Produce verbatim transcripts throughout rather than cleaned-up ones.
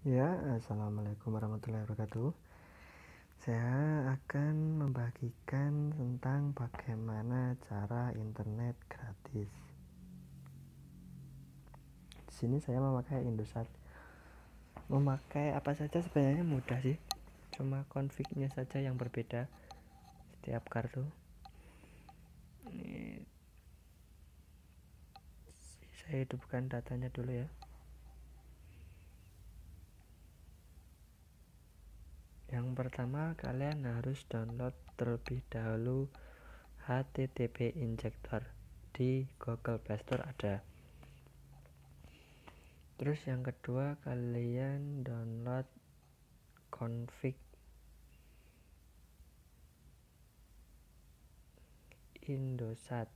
Ya, assalamualaikum warahmatullahi wabarakatuh. Saya akan membagikan tentang bagaimana cara internet gratis. Di sini saya memakai Indosat. Memakai apa saja sebenarnya mudah sih. Cuma konfignya saja yang berbeda setiap kartu. Ini saya hidupkan datanya dulu ya. Yang pertama, kalian harus download terlebih dahulu H T T P Injector di Google Play Store ada. Terus yang kedua, kalian download config Indosat.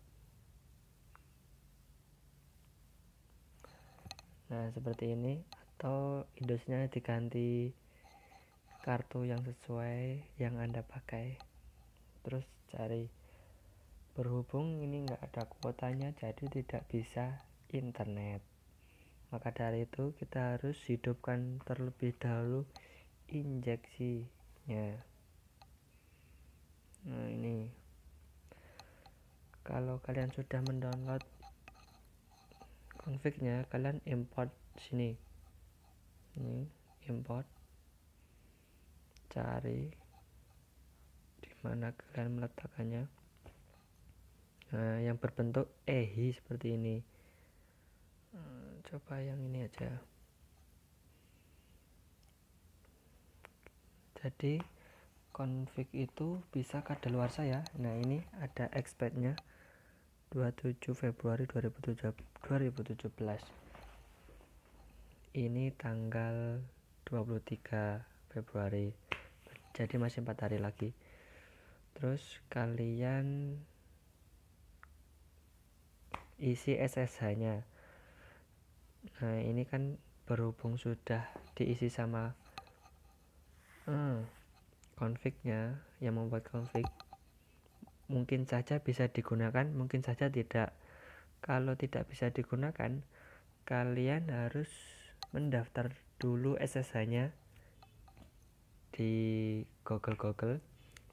Nah, seperti ini, atau Indosnya diganti kartu yang sesuai yang Anda pakai. Terus cari, berhubung ini nggak ada kuotanya jadi tidak bisa internet, maka dari itu kita harus hidupkan terlebih dahulu injeksinya. Nah, ini kalau kalian sudah mendownload config-nya, kalian import sini, ini import, cari di mana kalian meletakkannya. Nah, yang berbentuk E H I seperti ini. Coba yang ini aja. Jadi config itu bisa kadaluarsa ya. Nah, ini ada expirednya dua puluh tujuh Februari dua ribu tujuh belas. Ini tanggal dua puluh tiga Februari. Jadi masih empat hari lagi. Terus kalian isi S S H nya. Nah, ini kan berhubung sudah diisi sama hmm, config nya yang membuat config, mungkin saja bisa digunakan, mungkin saja tidak. Kalau tidak bisa digunakan, kalian harus mendaftar dulu S S H nya di Google Google.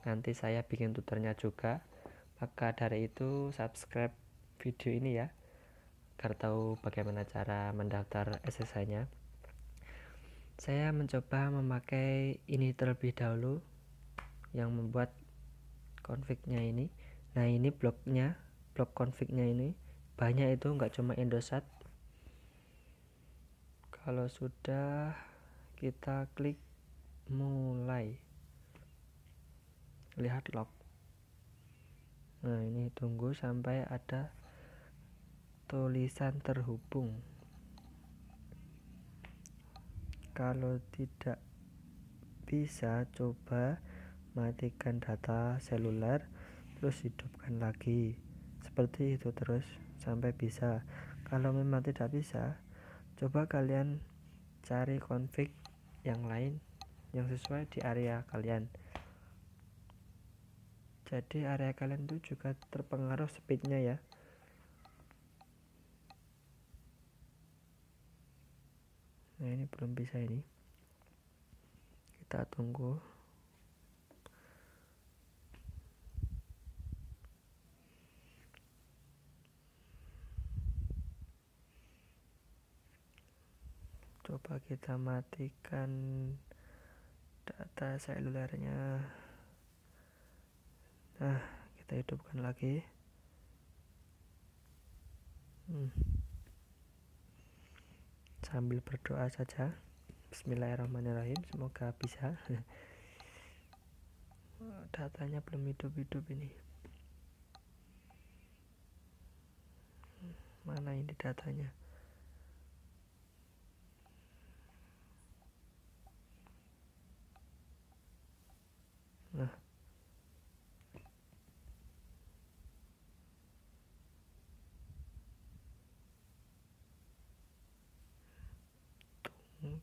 Nanti saya bikin tutornya juga. Maka dari itu subscribe video ini ya, agar tahu bagaimana cara mendaftar S S H nya. Saya mencoba memakai ini terlebih dahulu yang membuat config-nya ini. Nah, ini bloknya, blok config-nya ini banyak, itu nggak cuma Indosat. Kalau sudah, kita klik mulai, lihat log. Nah, ini tunggu sampai ada tulisan terhubung. Kalau tidak bisa, coba matikan data seluler terus hidupkan lagi seperti itu terus sampai bisa. Kalau memang tidak bisa, coba kalian cari config yang lain yang sesuai di area kalian. Jadi area kalian itu juga terpengaruh speednya ya. Nah, ini belum bisa, ini kita tunggu. Coba kita matikan data selulernya. Nah, kita hidupkan lagi. hmm. Sambil berdoa saja, bismillahirrahmanirrahim, semoga bisa. Datanya belum hidup-hidup ini. Mana ini datanya? Nah,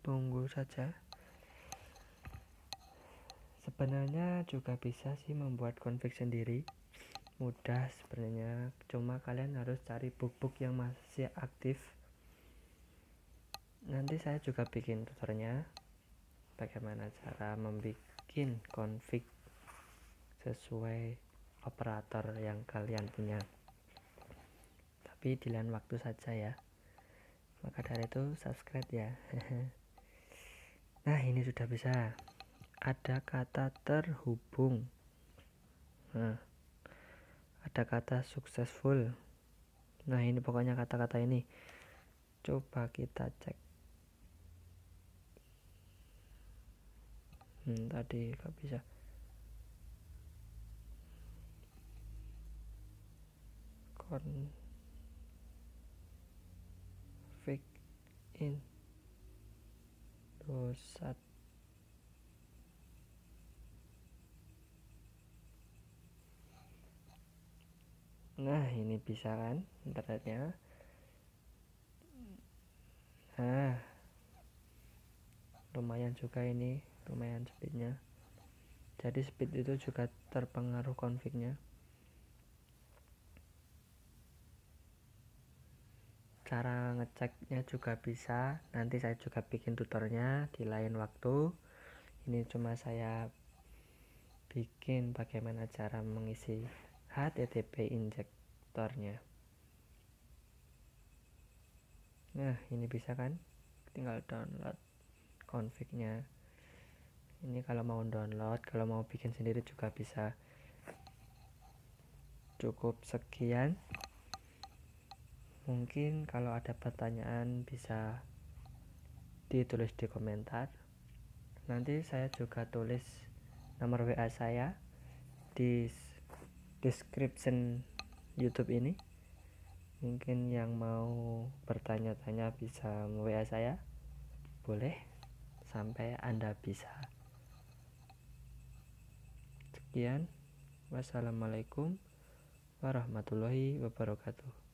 tunggu saja. Sebenarnya juga bisa sih membuat config sendiri, mudah sebenarnya. Cuma kalian harus cari bug-bug yang masih aktif. Nanti saya juga bikin tutornya bagaimana cara membuat config sesuai operator yang kalian punya, tapi di lain waktu saja ya. Maka dari itu subscribe ya. Nah, ini sudah bisa. Ada kata terhubung, nah, ada kata successful. Nah, ini pokoknya kata-kata ini coba kita cek. Hmm, tadi gak bisa. Config Indosat. Nah, ini bisa kan internetnya. Nah, lumayan juga ini, lumayan speednya. Jadi speed itu juga terpengaruh confignya. Cara ngeceknya juga bisa. Nanti saya juga bikin tutornya di lain waktu. Ini cuma saya bikin bagaimana cara mengisi H T T P Injectornya. Nah, ini bisa kan, tinggal download confignya. Ini kalau mau download, kalau mau bikin sendiri juga bisa. Cukup sekian. Mungkin kalau ada pertanyaan bisa ditulis di komentar. Nanti saya juga tulis nomor W A saya di description YouTube ini. Mungkin yang mau bertanya-tanya bisa W A saya, boleh, sampai Anda bisa. Sekian, wassalamualaikum warahmatullahi wabarakatuh.